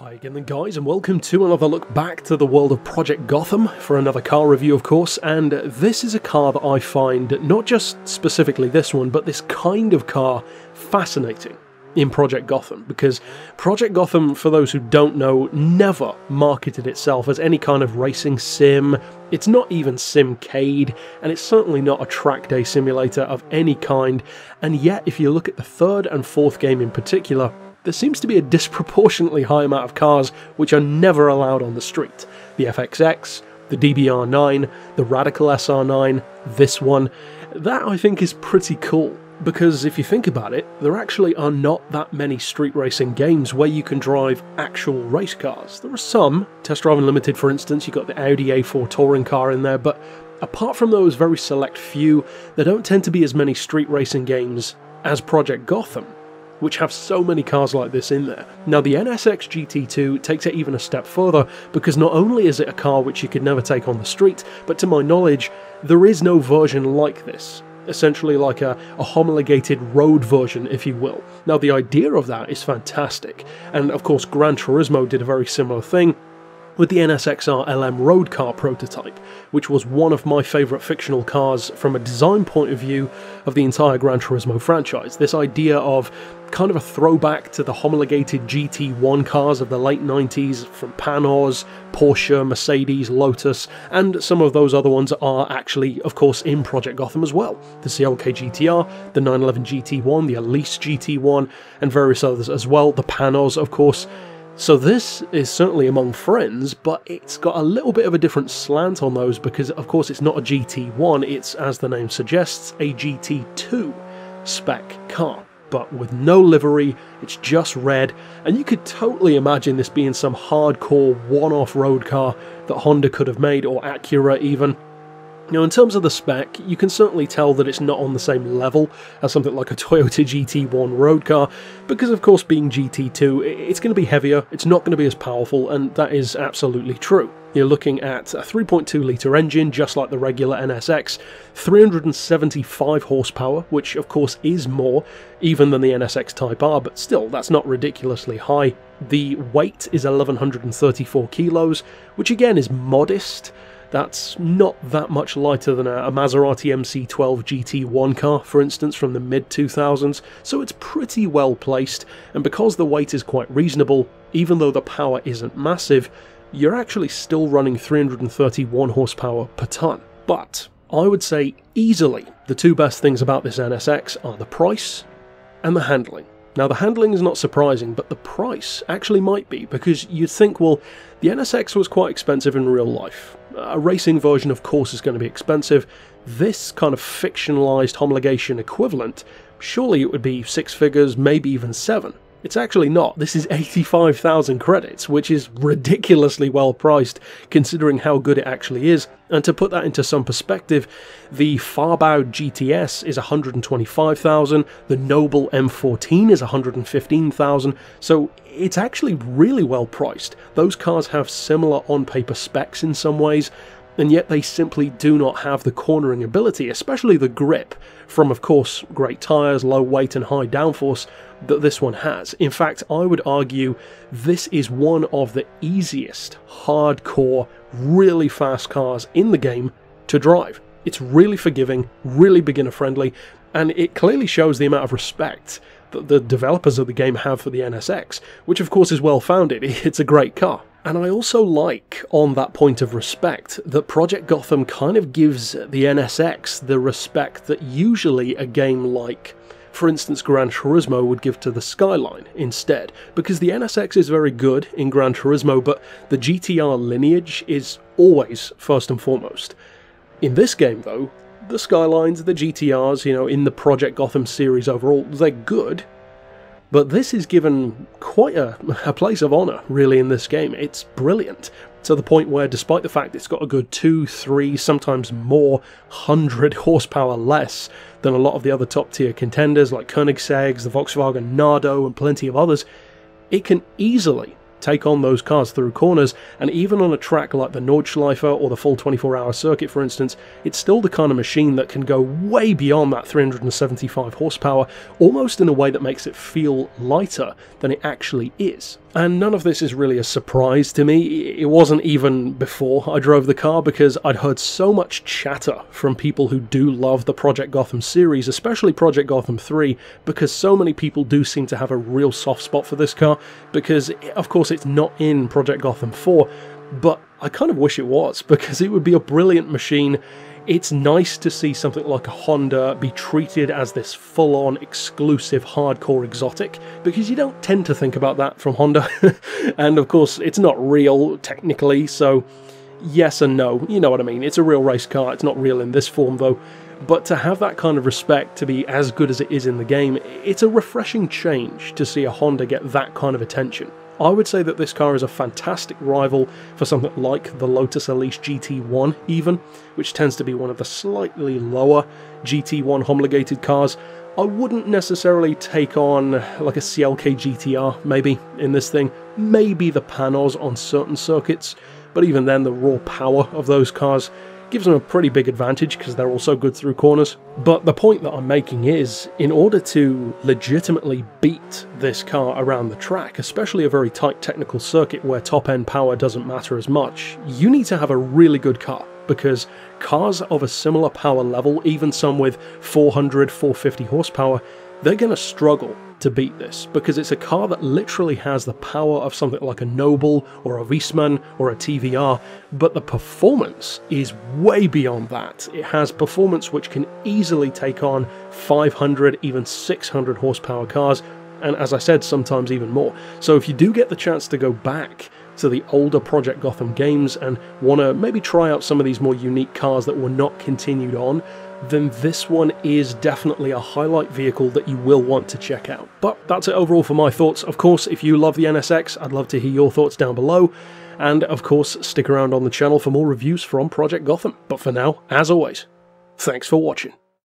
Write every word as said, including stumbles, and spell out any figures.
Hi again then guys, and welcome to another look back to the world of Project Gotham for another car review of course, and this is a car that I find, not just specifically this one, but this kind of car fascinating in Project Gotham, because Project Gotham, for those who don't know, never marketed itself as any kind of racing sim. It's not even simcade, and it's certainly not a track day simulator of any kind, and yet if you look at the third and fourth game in particular, there seems to be a disproportionately high amount of cars which are never allowed on the street. The F X X, the D B R nine, the Radical S R nine, this one. That I think is pretty cool, because if you think about it, there actually are not that many street racing games where you can drive actual race cars. There are some, Test Drive Unlimited for instance, you've got the Audi A four touring car in there, but apart from those very select few, there don't tend to be as many street racing games as Project Gotham, which have so many cars like this in there. Now the N S X G T two takes it even a step further, because not only is it a car which you could never take on the street, but to my knowledge, there is no version like this. Essentially like a, a homologated road version, if you will. Now the idea of that is fantastic, and of course Gran Turismo did a very similar thing with the N S X R L M road car prototype, which was one of my favourite fictional cars from a design point of view of the entire Gran Turismo franchise. This idea of kind of a throwback to the homologated G T one cars of the late nineties from Panhard, Porsche, Mercedes, Lotus, and some of those other ones are actually, of course, in Project Gotham as well. The C L K G T R, the nine eleven G T one, the Elise G T one, and various others as well, the Panhard, of course. So this is certainly among friends, but it's got a little bit of a different slant on those because, of course, it's not a G T one, it's, as the name suggests, a G T two spec car, but with no livery, it's just red, and you could totally imagine this being some hardcore one-off road car that Honda could have made, or Acura even. Now in terms of the spec, you can certainly tell that it's not on the same level as something like a Toyota G T one road car, because of course being G T two, it's going to be heavier, it's not going to be as powerful, and that is absolutely true. You're looking at a three point two litre engine, just like the regular N S X, three hundred seventy-five horsepower, which of course is more even than the N S X Type R, but still, that's not ridiculously high. The weight is eleven thirty-four kilos, which again is modest. That's not that much lighter than a Maserati M C twelve G T one car, for instance, from the mid two thousands, so it's pretty well placed, and because the weight is quite reasonable, even though the power isn't massive, you're actually still running three hundred thirty-one horsepower per tonne. But I would say easily the two best things about this N S X are the price and the handling. Now the handling is not surprising, but the price actually might be, because you'd think, well, the N S X was quite expensive in real life. A racing version of course is going to be expensive. This kind of fictionalized homologation equivalent, surely it would be six figures, maybe even seven. It's actually not. This is eighty-five thousand credits, which is ridiculously well priced considering how good it actually is. And to put that into some perspective, the Farbow G T S is one hundred twenty-five thousand, the Noble M fourteen is one hundred fifteen thousand, so it's actually really well priced. Those cars have similar on-paper specs in some ways, and yet they simply do not have the cornering ability, especially the grip, from of course great tyres, low weight and high downforce, that this one has. In fact, I would argue this is one of the easiest, hardcore, really fast cars in the game to drive. It's really forgiving, really beginner friendly, and it clearly shows the amount of respect that the developers of the game have for the N S X, which of course is well founded. It's a great car. And I also like, on that point of respect, that Project Gotham kind of gives the N S X the respect that usually a game like, for instance, Gran Turismo would give to the Skyline instead, because the N S X is very good in Gran Turismo, but the G T R lineage is always first and foremost. In this game, though, the Skylines, the G T Rs, you know, in the Project Gotham series overall, they're good, but this is given quite a, a place of honour, really, in this game. It's brilliant, to the point where, despite the fact it's got a good two, three, sometimes more, hundred horsepower less than a lot of the other top-tier contenders like Koenigseggs, the Volkswagen Nardo, and plenty of others, it can easily take on those cars through corners, and even on a track like the Nordschleife or the full twenty-four hour circuit, for instance, it's still the kind of machine that can go way beyond that three hundred seventy-five horsepower, almost in a way that makes it feel lighter than it actually is. And none of this is really a surprise to me. It wasn't even before I drove the car, because I'd heard so much chatter from people who do love the Project Gotham series, especially Project Gotham three, because so many people do seem to have a real soft spot for this car, because of course it's not in Project Gotham four, but I kind of wish it was, because it would be a brilliant machine. It's nice to see something like a Honda be treated as this full-on, exclusive, hardcore exotic, because you don't tend to think about that from Honda. And of course, it's not real, technically, so yes and no, you know what I mean. It's a real race car, it's not real in this form, though. But to have that kind of respect, to be as good as it is in the game, it's a refreshing change to see a Honda get that kind of attention. I would say that this car is a fantastic rival for something like the Lotus Elise G T one even, which tends to be one of the slightly lower G T one homologated cars. I wouldn't necessarily take on like a C L K G T R maybe in this thing, maybe the Panos on certain circuits, but even then the raw power of those cars gives them a pretty big advantage because they're also good through corners. But the point that I'm making is, in order to legitimately beat this car around the track, especially a very tight technical circuit where top-end power doesn't matter as much, you need to have a really good car, because cars of a similar power level, even some with four hundred, four hundred fifty horsepower, they're going to struggle to beat this, because it's a car that literally has the power of something like a Noble or a Wiesmann or a T V R, but the performance is way beyond that. It has performance which can easily take on five hundred, even six hundred horsepower cars, and as I said, sometimes even more. So if you do get the chance to go back to the older Project Gotham games and want to maybe try out some of these more unique cars that were not continued on, then this one is definitely a highlight vehicle that you will want to check out. But that's it overall for my thoughts. Of course, if you love the N S X, I'd love to hear your thoughts down below. And of course, stick around on the channel for more reviews from Project Gotham. But for now, as always, thanks for watching.